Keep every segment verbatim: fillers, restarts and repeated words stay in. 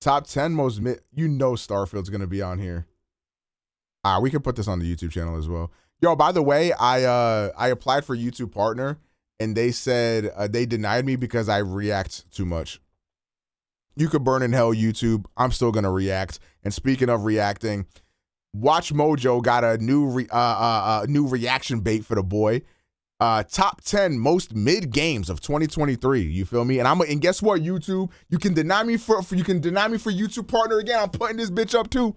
Top ten most, mi you know Starfield's going to be on here. Ah, we could put this on the YouTube channel as well. Yo, by the way, I uh I applied for YouTube Partner, and they said uh, they denied me because I react too much. You could burn in hell, YouTube. I'm still going to react. And speaking of reacting, WatchMojo got a new re uh, uh, uh, new reaction bait for the boy. Uh, top ten most mid games of twenty twenty-three. You feel me? And I'm and guess what, YouTube? You can deny me for, for you can deny me for YouTube Partner again. I'm putting this bitch up too.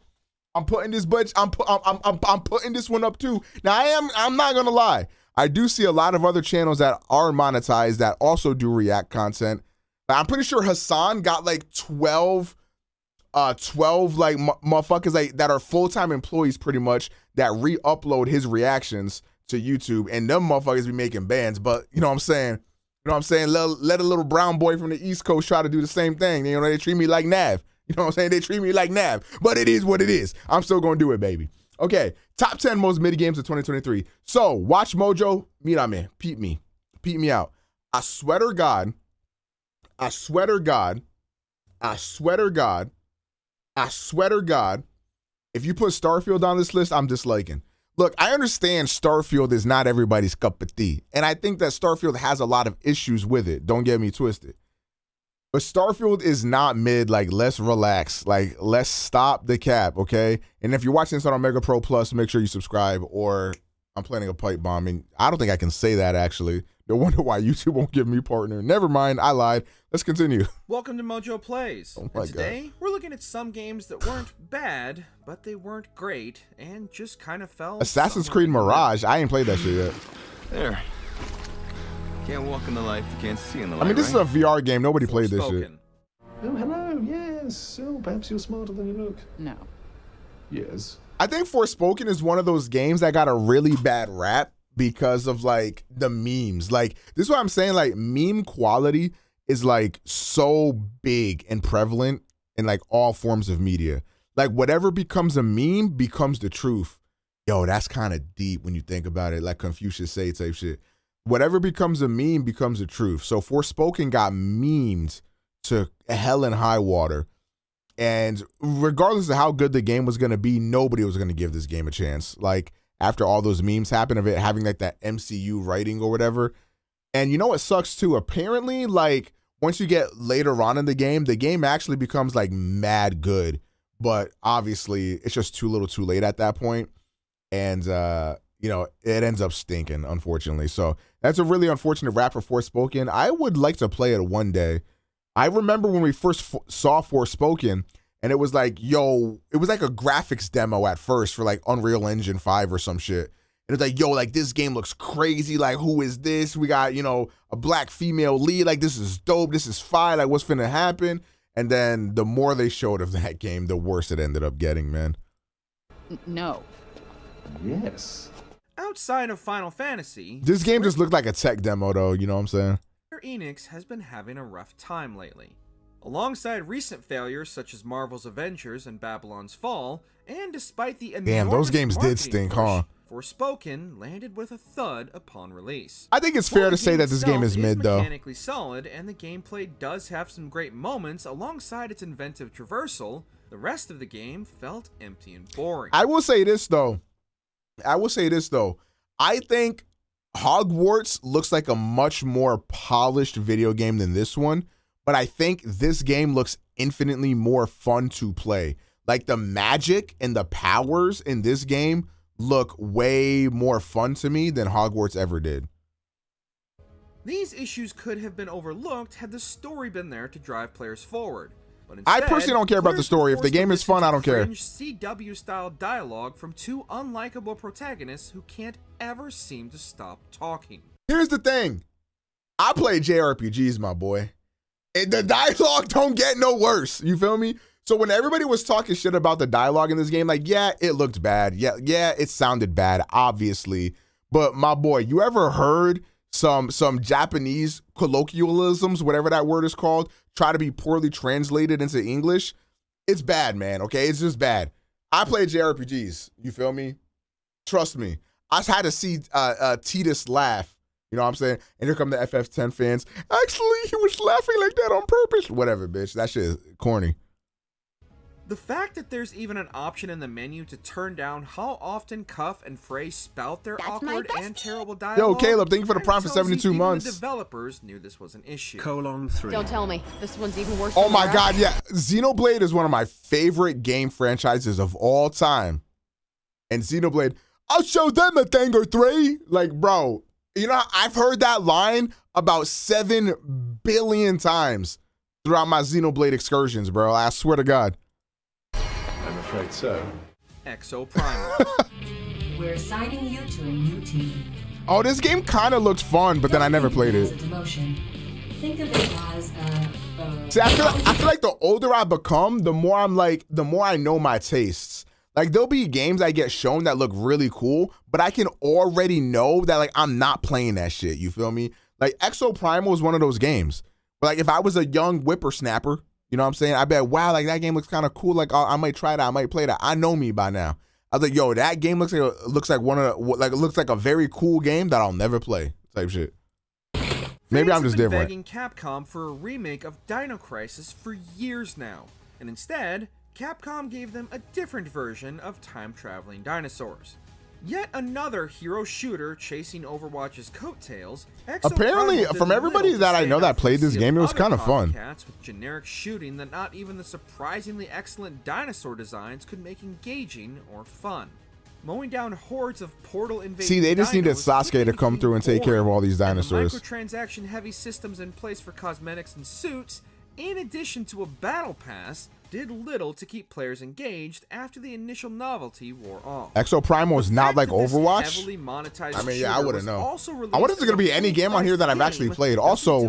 I'm putting this bitch. I'm pu I'm, I'm I'm I'm putting this one up too. Now I am. I'm not gonna lie. I do see a lot of other channels that are monetized that also do react content. I'm pretty sure Hassan got like twelve, uh, twelve like motherfuckers like that are full time employees pretty much that re-upload his reactions to YouTube, and them motherfuckers be making bans. But you know what I'm saying? You know what I'm saying? Let, let a little brown boy from the East Coast try to do the same thing. You know, they treat me like Nav. You know what I'm saying? They treat me like Nav. But it is what it is. I'm still gonna do it, baby. Okay, top ten most mid games of twenty twenty-three. So WatchMojo, mira me, peep me, peep me out. I swear to God, I swear to God, I swear to God, I swear to God, if you put Starfield on this list, I'm disliking. Look, I understand Starfield is not everybody's cup of tea, and I think that Starfield has a lot of issues with it. Don't get me twisted. But Starfield is not mid. Like, let's relax. Like, let's stop the cap, okay? And if you're watching this on Omega Pro Plus, make sure you subscribe, or I'm planning a pipe bomb. And I don't think I can say that, actually. No wonder why YouTube won't give me Partner. Never mind, I lied. Let's continue. Welcome to Mojo Plays. Oh my and today, God. We're looking at some games that weren't bad, but they weren't great, and just kind of fell... Assassin's Creed Mirage? I ain't played that shit yet. There. Can't walk in the light, you can't see in the light. I mean, this right? is a V R game. Nobody Forspoken. Played this shit. Oh, hello. Yes. Oh, perhaps you're smarter than you look. No. Yes. I think Forspoken is one of those games that got a really bad rap because of, like, the memes. Like, this is what I'm saying. Like, meme quality is, like, so big and prevalent in, like, all forms of media. Like, whatever becomes a meme becomes the truth. Yo, that's kind of deep when you think about it. Like Confucius say type shit. Whatever becomes a meme becomes the truth. So Forspoken got memed to hell and high water. And regardless of how good the game was going to be, nobody was going to give this game a chance. Like, after all those memes happened of it having like that M C U writing or whatever. And you know what sucks too? Apparently, like, once you get later on in the game, the game actually becomes like mad good. But obviously, it's just too little too late at that point. And, uh, you know, it ends up stinking, unfortunately. So that's a really unfortunate rap for Forspoken. I would like to play it one day. I remember when we first saw Forspoken, and it was like, yo, it was like a graphics demo at first for like Unreal Engine five or some shit. And it's like, yo, like this game looks crazy. Like, who is this? We got, you know, a black female lead. Like, this is dope. This is fire. Like, what's finna happen? And then the more they showed of that game, the worse it ended up getting, man. No. Yes. Outside of Final Fantasy, this game just looked like a tech demo, though. You know what I'm saying? Enix has been having a rough time lately. Alongside recent failures such as Marvel's Avengers and Babylon's Fall, and despite the damn those games did stink, huh? Forspoken landed with a thud upon release. I think it's fair to say that this game is mid, though. Mechanically solid, and the gameplay does have some great moments alongside its inventive traversal. The rest of the game felt empty and boring. I will say this though. I will say this though. I think Hogwarts looks like a much more polished video game than this one. But I think this game looks infinitely more fun to play. Like, the magic and the powers in this game look way more fun to me than Hogwarts ever did. These issues could have been overlooked had the story been there to drive players forward. But instead, I personally don't care about the story. If the game is fun, I don't care. C W-style dialogue from two unlikable protagonists who can't ever seem to stop talking. Here's the thing. I play J R P Gs, my boy. And the dialogue don't get no worse. You feel me? So when everybody was talking shit about the dialogue in this game, like, yeah, it looked bad. Yeah, yeah, it sounded bad, obviously. But my boy, you ever heard some some Japanese colloquialisms, whatever that word is called, try to be poorly translated into English? It's bad, man, okay? It's just bad. I play J R P Gs. You feel me? Trust me. I had to see uh, uh, Titus laugh. You know what I'm saying? And here come the F F ten fans. Actually, he was laughing like that on purpose. Whatever, bitch. That shit is corny. The fact that there's even an option in the menu to turn down how often Cuff and Frey spout their That's awkward and terrible dialogue. Yo, Caleb, thank you for the prompt for seventy-two months. The developers knew this was an issue. Colon three. Don't tell me. This one's even worse. Oh my God, yeah. Xenoblade is one of my favorite game franchises of all time. And Xenoblade, I'll show them a thing or three. Like, bro, you know, I've heard that line about seven billion times throughout my Xenoblade excursions, bro. I swear to God. I'm afraid so. Exoprimal. We're assigning you to a new team. Oh, this game kind of looked fun, but then I never played it. Think of it as a, a See, I feel, like, I feel like the older I become, the more I'm like, the more I know my tastes. Like, there'll be games I get shown that look really cool, but I can already know that, like, I'm not playing that shit. You feel me? Like, Exoprimal is one of those games. But, like, if I was a young whippersnapper, you know what I'm saying? I bet, wow, like, that game looks kind of cool. Like, I, I might try that. I might play that. I know me by now. I was like, yo, that game looks like a, looks like one of the, like, it looks like a very cool game that I'll never play type shit. Maybe Fans I'm just different. Begging Capcom for a remake of Dino Crisis for years now, and instead, Capcom gave them a different version of time-traveling dinosaurs. Yet another hero shooter chasing Overwatch's coattails. Exoprimal Apparently, from everybody that I know that played this game, it was kind of fun. Cats with generic shooting that not even the surprisingly excellent dinosaur designs could make engaging or fun. Mowing down hordes of portal invaders. See, they just needed Sasuke to come through and take care of all these dinosaurs. And the microtransaction-heavy systems in place for cosmetics and suits, in addition to a battle pass, did little to keep players engaged after the initial novelty wore off. Exoprimal is not like Overwatch. I mean, yeah, I wouldn't know. I wonder if there's gonna be any game on here that I've actually played. Also,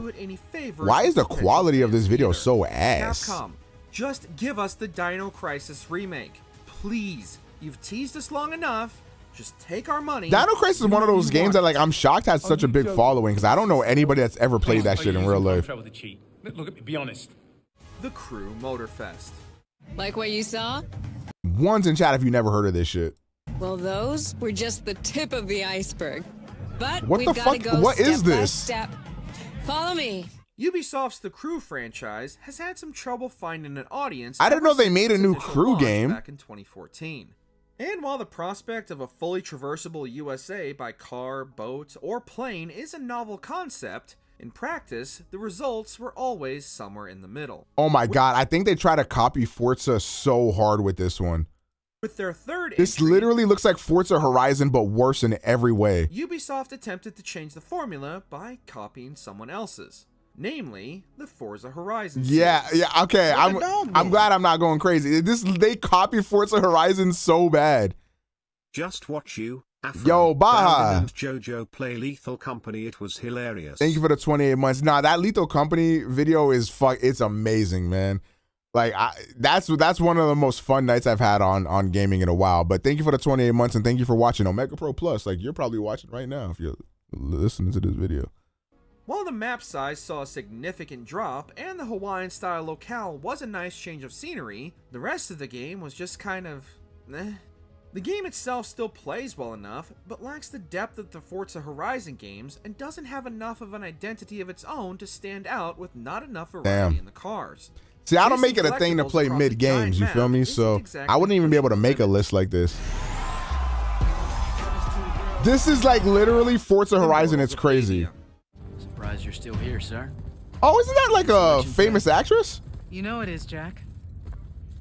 why is the quality of this video so ass? Capcom, just give us the Dino Crisis remake, please. You've teased us long enough. Just take our money. Dino Crisis is one of those games that, like, I'm shocked has such a big following because I don't know anybody that's ever played that shit in real life. Look, be honest. The Crew Motorfest. Like what you saw? One's in chat if you never heard of this shit. Well, those were just the tip of the iceberg. But what the fuck? Go what step is this? Step. Follow me. Ubisoft's The Crew franchise has had some trouble finding an audience. I didn't know they made a new Crew game back in twenty fourteen. And while the prospect of a fully traversable U S A by car, boat, or plane is a novel concept, in practice, the results were always somewhere in the middle. Oh my God, I think they try to copy Forza so hard with this one. With their third This entry, literally looks like Forza Horizon, but worse in every way. Ubisoft attempted to change the formula by copying someone else's, namely the Forza Horizon series. Yeah, yeah, okay, I'm, I'm glad I'm not going crazy. This They copy Forza Horizon so bad. Just watch you. Afro, Yo, Baja and JoJo play Lethal Company. It was hilarious. Thank you for the twenty-eight months. Nah, that Lethal Company video is fuck. It's amazing, man. Like, I, that's that's one of the most fun nights I've had on on gaming in a while. But thank you for the twenty-eight months, and thank you for watching Omega Pro Plus. Like, you're probably watching right now if you're listening to this video. While the map size saw a significant drop and the Hawaiian-style locale was a nice change of scenery, the rest of the game was just kind of eh. The game itself still plays well enough, but lacks the depth of the Forza Horizon games and doesn't have enough of an identity of its own to stand out with not enough variety Damn. in the cars. See, I don't make it a thing to play mid-games, you feel me? So exactly I wouldn't even be able to make a list like this. This is like literally Forza Horizon. It's crazy. Surprised you're still here, sir. Oh, isn't that like a famous actress? You know it is, Jack.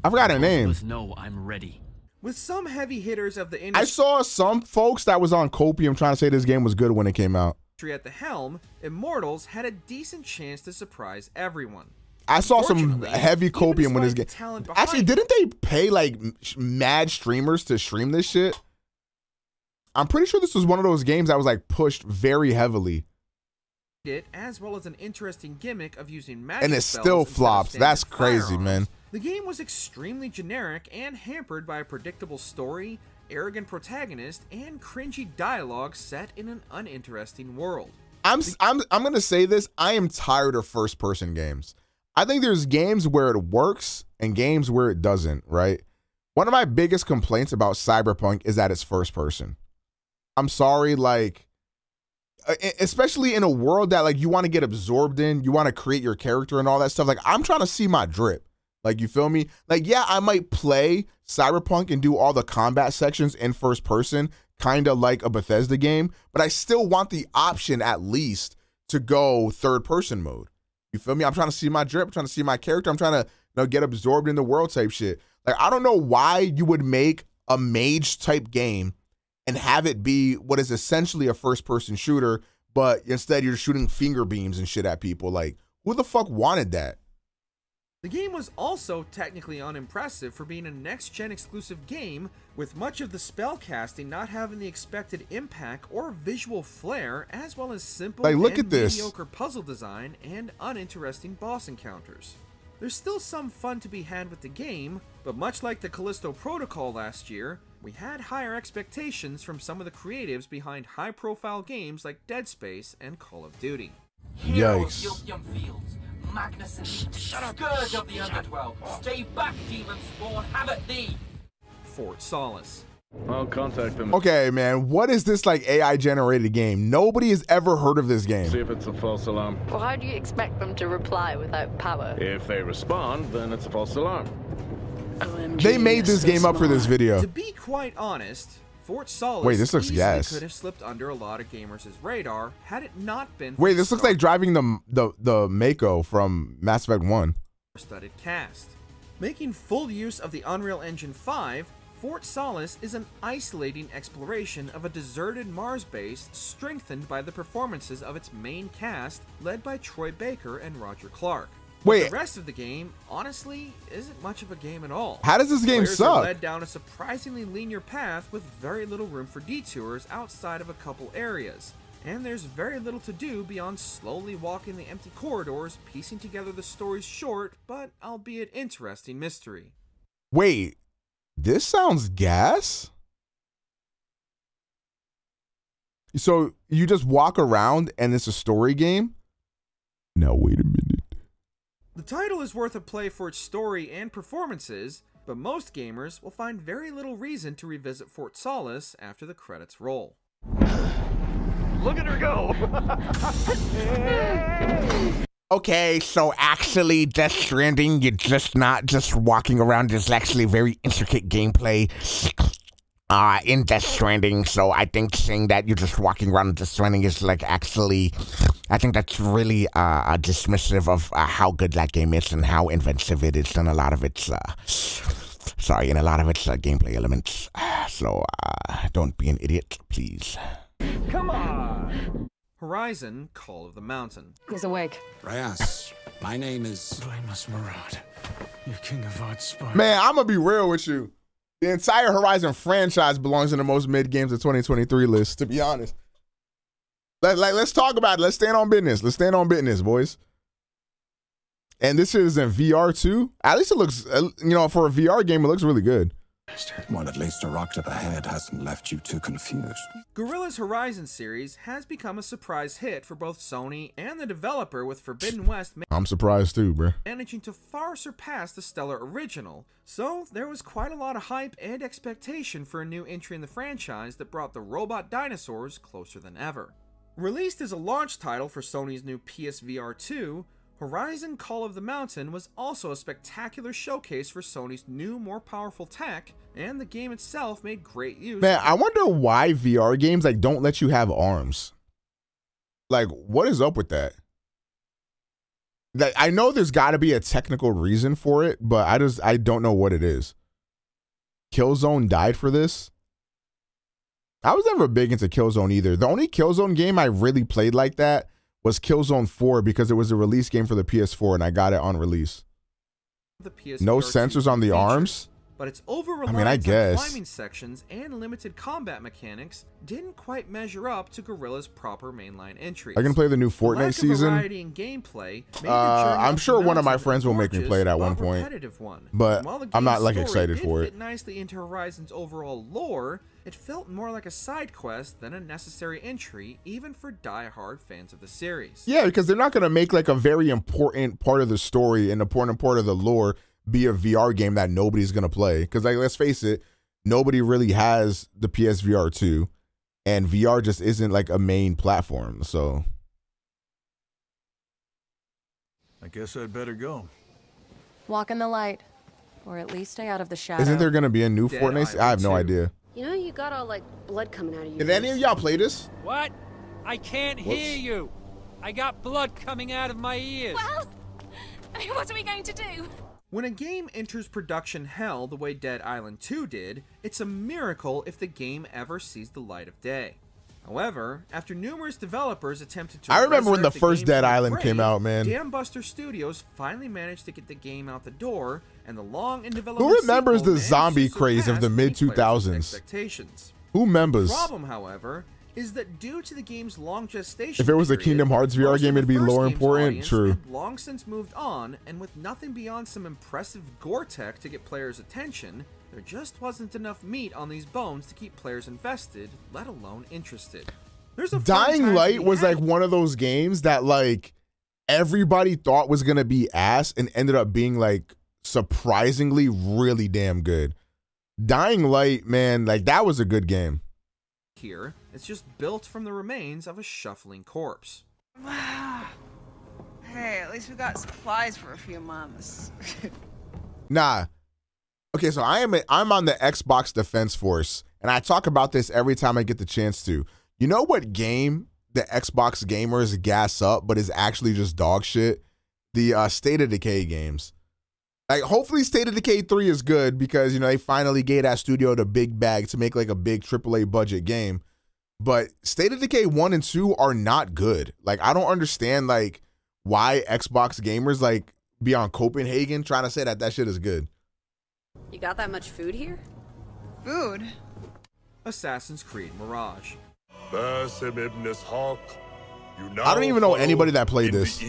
I forgot her name. No, I'm ready. With some heavy hitters of the industry, I saw some folks that was on Copium trying to say this game was good when it came out. At the helm, Immortals had a decent chance to surprise everyone. I saw some heavy Copium when this game. Actually, didn't they pay like mad streamers to stream this shit? I'm pretty sure this was one of those games that was like pushed very heavily. It as well as an interesting gimmick of using magic, and it still flops. That's crazy, man. The game was extremely generic and hampered by a predictable story, arrogant protagonist, and cringy dialogue set in an uninteresting world. I'm I'm I'm gonna say this. I am tired of first-person games. I think there's games where it works and games where it doesn't, right? One of my biggest complaints about Cyberpunk is that it's first-person. I'm sorry, like, especially in a world that, like, you want to get absorbed in, you want to create your character and all that stuff. Like, I'm trying to see my drip. Like, you feel me? Like, yeah, I might play Cyberpunk and do all the combat sections in first person, kind of like a Bethesda game, but I still want the option at least to go third person mode. You feel me? I'm trying to see my drip, I'm trying to see my character, I'm trying to, you know, get absorbed in the world type shit. Like, I don't know why you would make a mage type game and have it be what is essentially a first person shooter, but instead you're shooting finger beams and shit at people. Like, who the fuck wanted that? The game was also technically unimpressive for being a next-gen exclusive game, with much of the spellcasting not having the expected impact or visual flair, as well as simple like, look and at this. mediocre puzzle design and uninteresting boss encounters. There's still some fun to be had with the game, but much like the Callisto Protocol last year, we had higher expectations from some of the creatives behind high-profile games like Dead Space and Call of Duty. Yikes. Yikes. Magnus and shut up. Scourge of the Underdwell. Stay back, demon spawn. Have at thee. Fort Solace. I'll contact them. Okay, man. What is this, like, A I generated game? Nobody has ever heard of this game. See if it's a false alarm. Well, how do you expect them to reply without power? If they respond, then it's a false alarm. O M G, they made this so game smart. up for this video. To be quite honest, Fort Solace Wait, this looks gas. could have slipped under a lot of gamers' radar had it not been. Wait, this looks like driving the the the Mako from Mass Effect one. Studded cast, making full use of the Unreal Engine five, Fort Solace is an isolating exploration of a deserted Mars base, strengthened by the performances of its main cast, led by Troy Baker and Roger Clark. Wait, the rest of the game, honestly, isn't much of a game at all. How does this game Players suck? Are led down a surprisingly linear path with very little room for detours outside of a couple areas. And there's very little to do beyond slowly walking the empty corridors, piecing together the story's short, but albeit interesting mystery. Wait, this sounds gas? So you just walk around and it's a story game? Now, wait a minute. The title is worth a play for its story and performances, but most gamers will find very little reason to revisit Fort Solace after the credits roll. Look at her go! Okay, so actually, Death Stranding, you're just not just walking around. There's actually very intricate gameplay uh, in Death Stranding, so I think saying that you're just walking around in Death Stranding is like actually... I think that's really uh, dismissive of uh, how good that game is and how inventive it is, and a lot of its, uh, sorry, and a lot of its uh, gameplay elements. So uh, don't be an idiot, please. Come on. Horizon: Call of the Mountain. He's awake. Reyes, my name is Blameless Murad. You're king of hard spot. Man, I'm gonna be real with you. The entire Horizon franchise belongs in the most mid games of twenty twenty-three list, to be honest. Let, like, let's talk about it. Let's stand on business. Let's stand on business, boys. And this is in V R too. At least it looks, you know, for a V R game, it looks really good. Well, at least a rock to the head hasn't left you too confused. Guerrilla's Horizon series has become a surprise hit for both Sony and the developer, with Forbidden West. I'm surprised too, bro. Managing to far surpass the stellar original. So there was quite a lot of hype and expectation for a new entry in the franchise that brought the robot dinosaurs closer than ever. Released as a launch title for Sony's new P S V R two, Horizon Call of the Mountain was also a spectacular showcase for Sony's new, more powerful tech, and the game itself made great use. Man, I wonder why V R games like don't let you have arms. Like, what is up with that? Like, I know there's got to be a technical reason for it, but I just I don't know what it is. Killzone died for this. I was never big into Killzone either. The only Killzone game I really played like that was Killzone four, because it was a release game for the P S four and I got it on release. The P S four no sensors on the features, arms? But its over-reliance I mean, I guess. on climbing sections and limited combat mechanics didn't quite measure up to Guerrilla's proper mainline entries. I can play the new Fortnite the lack season. Of variety in gameplay made uh, I'm sure one of my friends will make me play it at one point, one. but I'm not like excited for it. Fit nicely into Horizon's overall lore, it felt more like a side quest than a necessary entry, even for die-hard fans of the series. Yeah, because they're not going to make like a very important part of the story and important part of the lore be a V R game that nobody's going to play. Because like, let's face it, nobody really has the P S V R two, and V R just isn't like a main platform, so. I guess I'd better go. Walk in the light. Or at least stay out of the shadow. Isn't there going to be a new Dead Fortnite? I have no too. idea. You know, you got all, like, blood coming out of you. Did any of y'all play this? What? I can't Whoops. hear you. I got blood coming out of my ears. Well, what are we going to do? When a game enters production hell the way Dead Island two did, it's a miracle if the game ever sees the light of day. However, after numerous developers attempted to... I remember when the, the first Dead Island came out, man. Dambuster Studios finally managed to get the game out the door, and the long and development... Who remembers the zombie craze of the mid two thousands? Who remembers? The problem, however, is that due to the game's long gestation... If it was period, a Kingdom Hearts V R game, it'd be lower important. True. Long since moved on, and with nothing beyond some impressive gore-tech to get players' attention... There just wasn't enough meat on these bones to keep players invested, let alone interested. There's a Dying Light was like one of those games that like everybody thought was gonna be ass and ended up being like surprisingly really damn good. Dying Light, man, like that was a good game. Here, it's just built from the remains of a shuffling corpse. Hey, at least we got supplies for a few months. Nah. Okay, so I am a, I'm on the Xbox Defense Force, and I talk about this every time I get the chance to. You know what game the Xbox gamers gas up, but is actually just dog shit? The uh, State of Decay games. Like, hopefully State of Decay three is good because, you know, they finally gave that studio the big bag to make, like, a big triple A budget game. But State of Decay one and two are not good. Like, I don't understand, like, why Xbox gamers, like, be on Copenhagen trying to say that that shit is good. You got that much food here? Food? Assassin's Creed Mirage. I don't even know anybody that played this.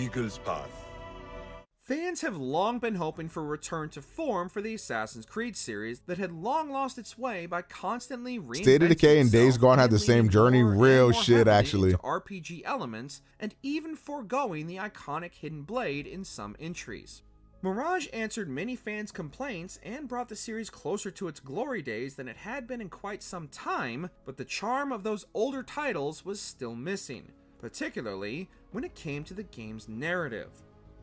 Fans have long been hoping for a return to form for the Assassin's Creed series that had long lost its way by constantly reinventing. State of Decay and Days Gone had the same journey, real shit actually. R P G elements and even foregoing the iconic hidden blade in some entries. Mirage answered many fans' complaints and brought the series closer to its glory days than it had been in quite some time, but the charm of those older titles was still missing, particularly when it came to the game's narrative.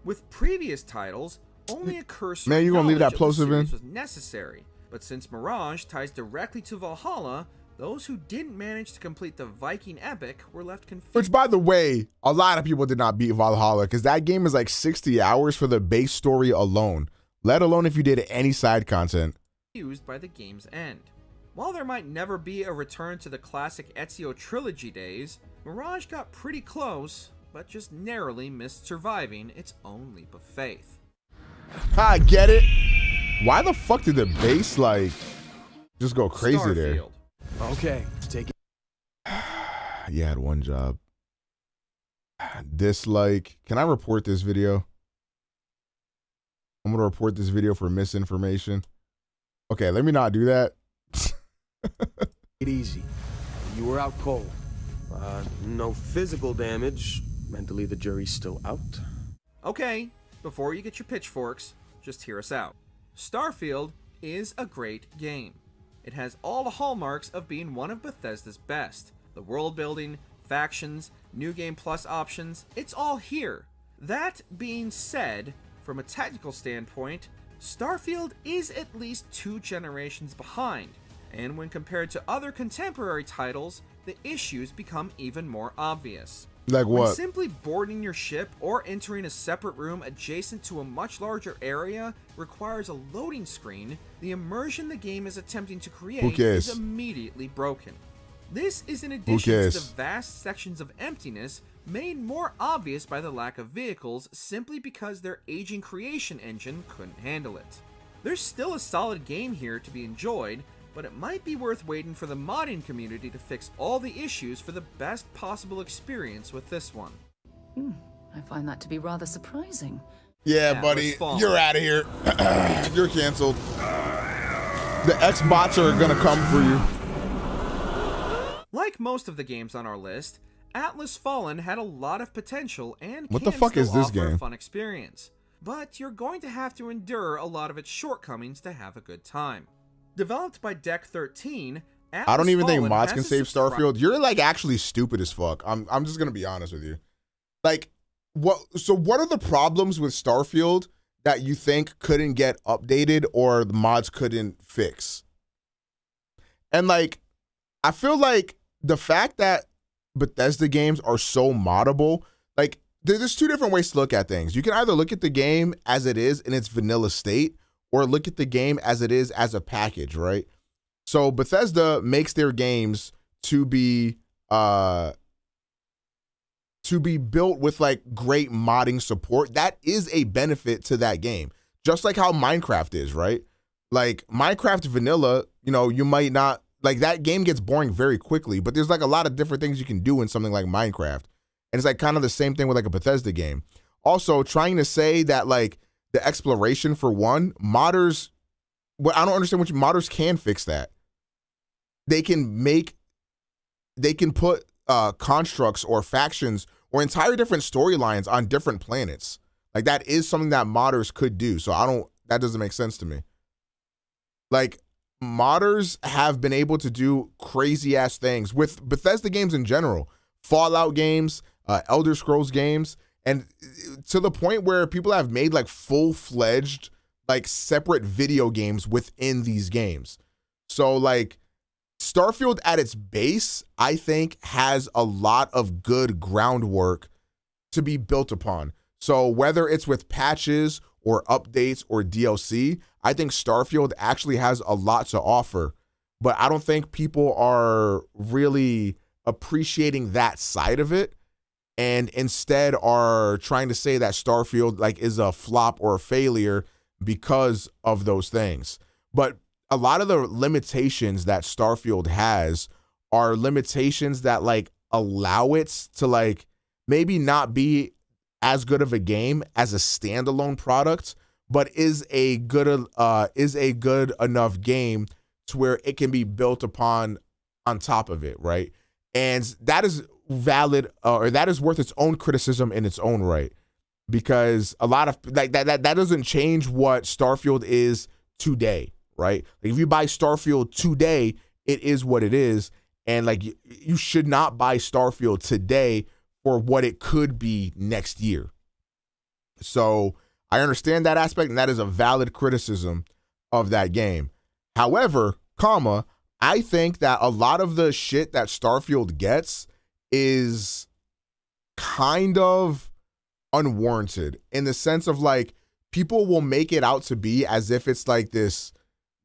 With previous titles, only a cursory Man, you gonna leave that plosive in? was necessary, but since Mirage ties directly to Valhalla, those who didn't manage to complete the Viking epic were left confused. Which, by the way, a lot of people did not beat Valhalla because that game is like sixty hours for the base story alone, let alone if you did any side content. Used by the game's end. While there might never be a return to the classic Ezio trilogy days, Mirage got pretty close, but just narrowly missed surviving its own leap of faith. I get it. Why the fuck did the base, like, just go crazy Starfield. there? Okay, take it. You had one job. Dislike. Can I report this video? I'm gonna report this video for misinformation. Okay, let me not do that. It easy. You were out cold. Uh, no physical damage. Mentally, the jury's still out. Okay, before you get your pitchforks, just hear us out. Starfield is a great game. It has all the hallmarks of being one of Bethesda's best. The world building, factions, new game plus options, it's all here. That being said, from a technical standpoint, Starfield is at least two generations behind, and when compared to other contemporary titles, the issues become even more obvious. Like what? When simply boarding your ship or entering a separate room adjacent to a much larger area requires a loading screen, the immersion the game is attempting to create is immediately broken. This is in addition to the vast sections of emptiness made more obvious by the lack of vehicles simply because their aging creation engine couldn't handle it. There's still a solid game here to be enjoyed, but it might be worth waiting for the modding community to fix all the issues for the best possible experience with this one. Hmm, I find that to be rather surprising. Yeah, yeah buddy, you're out of here. You're canceled. The Xbots are gonna come for you. Like most of the games on our list, Atlas Fallen had a lot of potential and what can the fuck still is this offer game? a fun experience. But you're going to have to endure a lot of its shortcomings to have a good time. Developed by Deck thirteen, Atlas I don't even Fallen think mods can save Starfield. You're like actually stupid as fuck. I'm I'm just gonna be honest with you. Like, what? So what are the problems with Starfield that you think couldn't get updated or the mods couldn't fix. And like, I feel like the fact that Bethesda games are so moddable, like there's two different ways to look at things. You can either look at the game as it is in its vanilla state or look at the game as it is as a package, right? So Bethesda makes their games to be uh, to be built with like great modding support. That is a benefit to that game. Just like how Minecraft is, right? Like Minecraft vanilla, you know, you might not, like that game gets boring very quickly, but there's like a lot of different things you can do in something like Minecraft. And it's like kind of the same thing with like a Bethesda game. Also trying to say that like the exploration for one, modders, well, I don't understand what you, modders can fix that. They can make, they can put uh, constructs or factions or entire different storylines on different planets. Like that is something that modders could do. So I don't, that doesn't make sense to me. Like modders have been able to do crazy ass things with Bethesda games in general. Fallout games, uh, Elder Scrolls games, and to the point where people have made like full-fledged, like separate video games within these games. So like Starfield at its base, I think has a lot of good groundwork to be built upon. So whether it's with patches or updates or D L C, I think Starfield actually has a lot to offer, but I don't think people are really appreciating that side of it, and instead are trying to say that Starfield like is a flop or a failure because of those things. But a lot of the limitations that Starfield has are limitations that like allow it to like maybe not be as good of a game as a standalone product, but is a good uh is a good enough game to where it can be built upon on top of it, right? And that is valid, uh, or that is worth its own criticism in its own right, because a lot of like that that that doesn't change what Starfield is today, right? Like if you buy Starfield today, it is what it is, and like you, you should not buy Starfield today for what it could be next year. So I understand that aspect, and that is a valid criticism of that game. However, comma, I think that a lot of the shit that Starfield gets is kind of unwarranted, in the sense of like people will make it out to be as if it's like this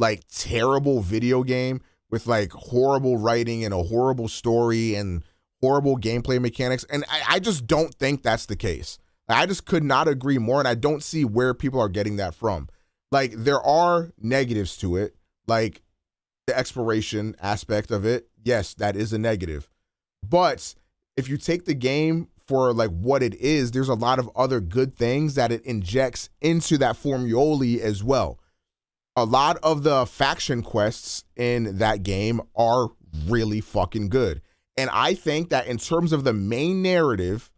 like terrible video game with like horrible writing and a horrible story and horrible gameplay mechanics. And I, I just don't think that's the case. I just could not agree more, and I don't see where people are getting that from. Like there are negatives to it, like the exploration aspect of it. Yes, that is a negative. But if you take the game for like what it is, there's a lot of other good things that it injects into that formulae as well. A lot of the faction quests in that game are really fucking good. And I think that in terms of the main narrative,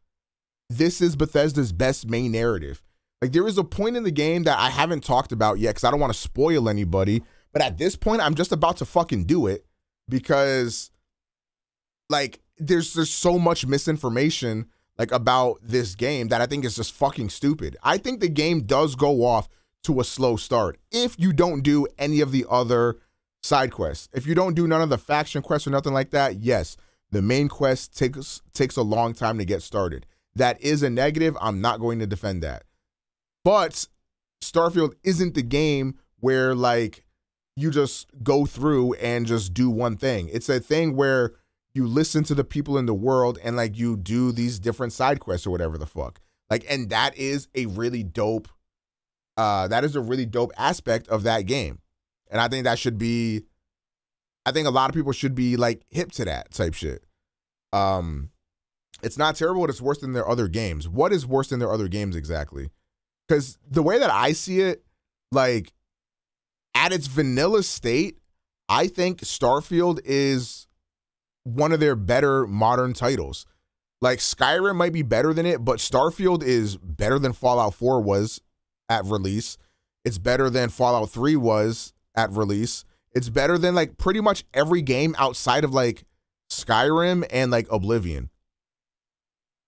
this is Bethesda's best main narrative. Like there is a point in the game that I haven't talked about yet because I don't want to spoil anybody. But at this point, I'm just about to fucking do it, because like there's there's so much misinformation like about this game that I think is just fucking stupid. I think the game does go off to a slow start if you don't do any of the other side quests. If you don't do none of the faction quests or nothing like that, yes, the main quest takes takes a long time to get started. That is a negative. I'm not going to defend that. But Starfield isn't the game where like you just go through and just do one thing. It's a thing where you listen to the people in the world and like you do these different side quests or whatever the fuck. Like, and that is a really dope, uh, that is a really dope aspect of that game. And I think that should be, I think a lot of people should be like hip to that type shit. Um, it's not terrible, but it's worse than their other games. What is worse than their other games exactly? Because the way that I see it, like, at its vanilla state, I think Starfield is one of their better modern titles. Like Skyrim might be better than it, but Starfield is better than Fallout four was at release. It's better than Fallout three was at release. It's better than like pretty much every game outside of like Skyrim and like Oblivion.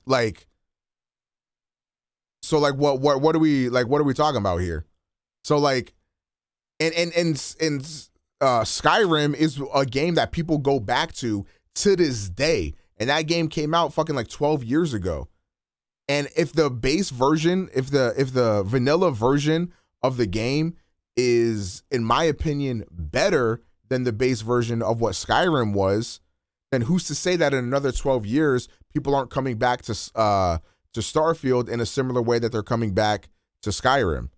Like So like, what what what are we like? What are we talking about here? So like, and and and and uh, Skyrim is a game that people go back to to this day, and that game came out fucking like twelve years ago. And if the base version, if the if the vanilla version of the game is, in my opinion, better than the base version of what Skyrim was, then who's to say that in another twelve years people aren't coming back to uh to Starfield in a similar way that they're coming back to Skyrim?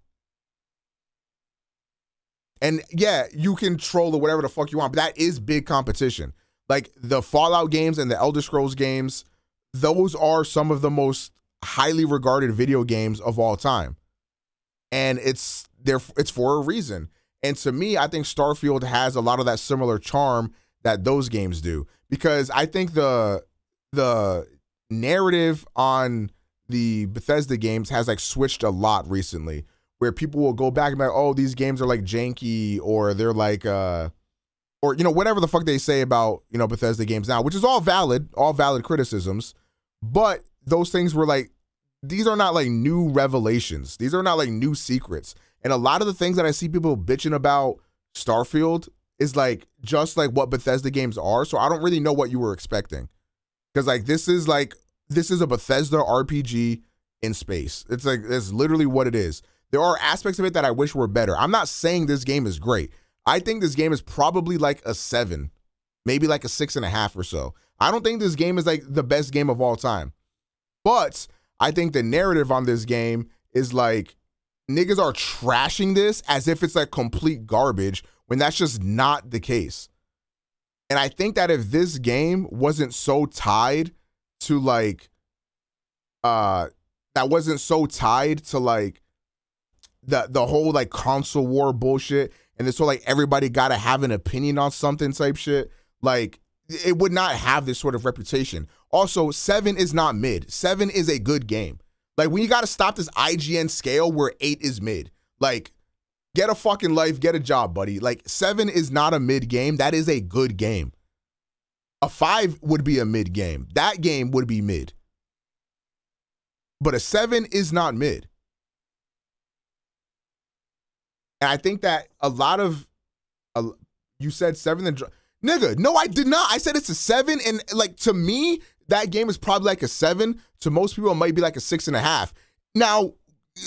And yeah, you can troll or whatever the fuck you want, but that is big competition. Like the Fallout games and the Elder Scrolls games, those are some of the most highly regarded video games of all time, and it's there it's for a reason. And to me, I think Starfield has a lot of that similar charm that those games do, because I think the the narrative on the Bethesda games has like switched a lot recently, where people will go back and be like, oh, these games are like janky, or they're like uh or you know, whatever the fuck they say about, you know, Bethesda games now, which is all valid, all valid criticisms, but those things were like, these are not like new revelations. These are not like new secrets. And a lot of the things that I see people bitching about Starfield is like just like what Bethesda games are. So I don't really know what you were expecting, because like this is like this is a Bethesda R P G in space. It's like that's literally what it is. There are aspects of it that I wish were better. I'm not saying this game is great. I think this game is probably like a seven, maybe like a six and a half or so. I don't think this game is like the best game of all time, but I think the narrative on this game is like, niggas are trashing this as if it's like complete garbage, when that's just not the case. And I think that if this game wasn't so tied to like, uh, that wasn't so tied to like the, the whole like console war bullshit, and this whole like everybody gotta have an opinion on something type shit, like it would not have this sort of reputation. Also, seven is not mid. Seven is a good game. Like, when you got to stop this I G N scale where eight is mid. Like, get a fucking life, get a job, buddy. Like, seven is not a mid game. That is a good game. A five would be a mid game. That game would be mid. But a seven is not mid. And I think that a lot of, uh, you said seven and... Nigga, no, I did not. I said it's a seven, and like to me, that game is probably like a seven. To most people, it might be like a six and a half. Now,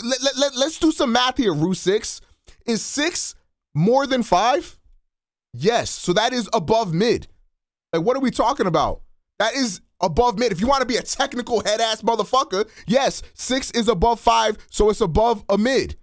let, let, let, let's do some math here, Rue Six. Is six more than five? Yes. So that is above mid. Like, what are we talking about? That is above mid. If you want to be a technical head ass motherfucker, yes, six is above five, so it's above a mid.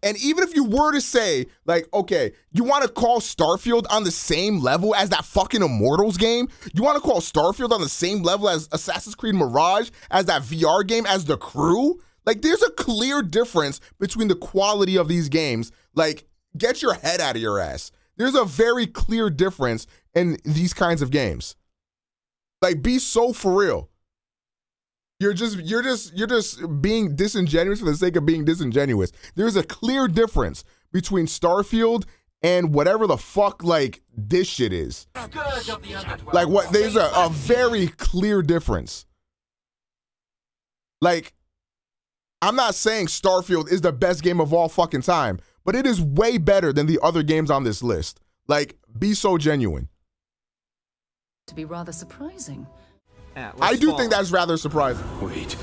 And even if you were to say, like, okay, you want to call Starfield on the same level as that fucking Immortals game? You want to call Starfield on the same level as Assassin's Creed Mirage, as that V R game, as The Crew? Like, there's a clear difference between the quality of these games. Like, get your head out of your ass. There's a very clear difference in these kinds of games. Like, be so for real. You're just, you're just, you're just being disingenuous for the sake of being disingenuous. There's a clear difference between Starfield and whatever the fuck, like, this shit is. Like, what, there's a, a very clear difference. Like, I'm not saying Starfield is the best game of all fucking time, but it is way better than the other games on this list. Like, be so genuine. To be rather surprising. Atlas I do Fallen. think that's rather surprising. Wait.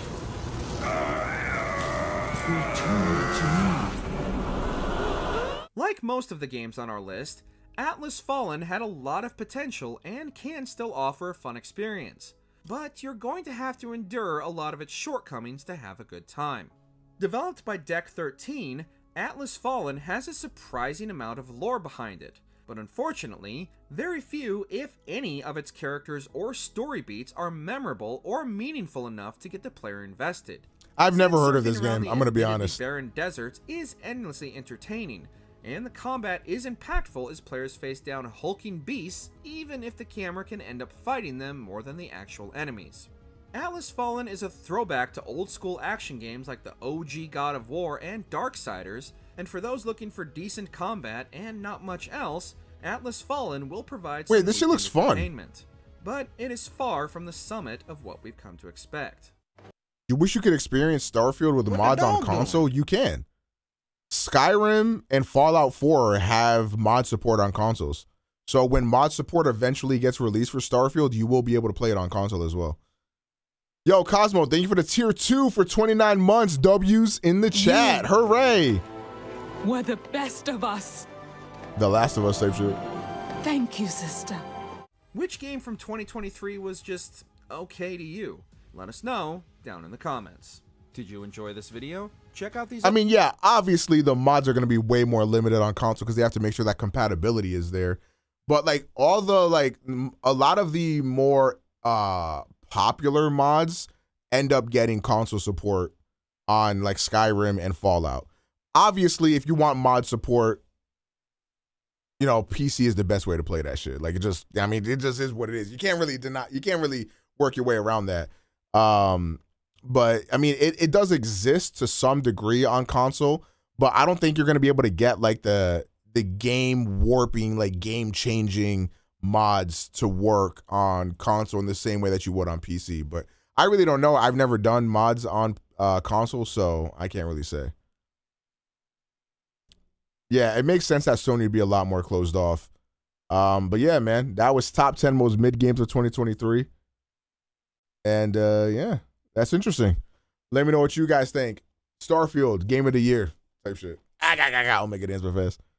Like most of the games on our list, Atlas Fallen had a lot of potential and can still offer a fun experience, but you're going to have to endure a lot of its shortcomings to have a good time. Developed by Deck thirteen, Atlas Fallen has a surprising amount of lore behind it. But unfortunately, very few, if any, of its characters or story beats are memorable or meaningful enough to get the player invested. I've never heard of this game, I'm gonna be honest. Barren deserts is endlessly entertaining, and the combat is impactful as players face down hulking beasts, even if the camera can end up fighting them more than the actual enemies. Atlas Fallen is a throwback to old-school action games like the O G God of War and Darksiders, and for those looking for decent combat and not much else, Atlas Fallen will provide some Wait, this shit looks fun. entertainment. But it is far from the summit of what we've come to expect. You wish you could experience Starfield with the mods on console? You can. Skyrim and Fallout four have mod support on consoles. So when mod support eventually gets released for Starfield, you will be able to play it on console as well. Yo, Cosmo, thank you for the tier two for twenty-nine months. W's in the chat. Yeah. Hooray. We're the best of us. The Last of Us type shit. Thank you, sister. Which game from twenty twenty-three was just okay to you? Let us know down in the comments. Did you enjoy this video? Check out these. I mean, yeah, obviously the mods are going to be way more limited on console because they have to make sure that compatibility is there. But like all the like a lot of the more uh popular mods end up getting console support on like Skyrim and Fallout. Obviously, if you want mod support, you know, P C is the best way to play that shit. Like it just I mean, it just is what it is. You can't really deny you can't really work your way around that. Um but I mean, it it does exist to some degree on console, but I don't think you're going to be able to get like the the game warping, like game changing mods to work on console in the same way that you would on P C. But I really don't know. I've never done mods on uh, console, so I can't really say. Yeah, it makes sense that Sony would be a lot more closed off. Um, but yeah, man, that was top ten most mid games of twenty twenty-three. And uh, yeah, that's interesting. Let me know what you guys think. Starfield, game of the year type shit. I got, I got Omega Dance Fest.